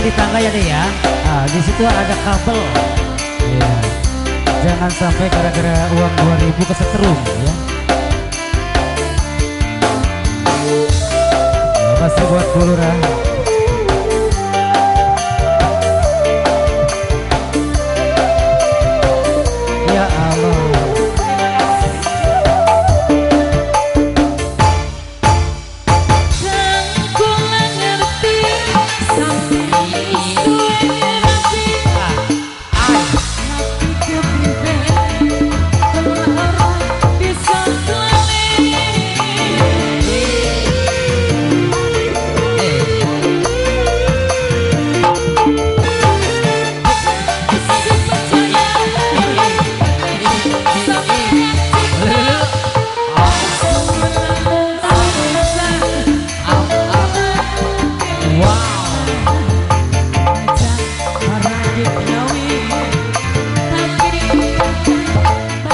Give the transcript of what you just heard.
jangan ditangga ya deh ya. Nah, di situ ada kabel. Ya. Jangan sampai gara-gara uang 2000 kesetrum ya. Nah, masih buat Bulura. Ya Allah.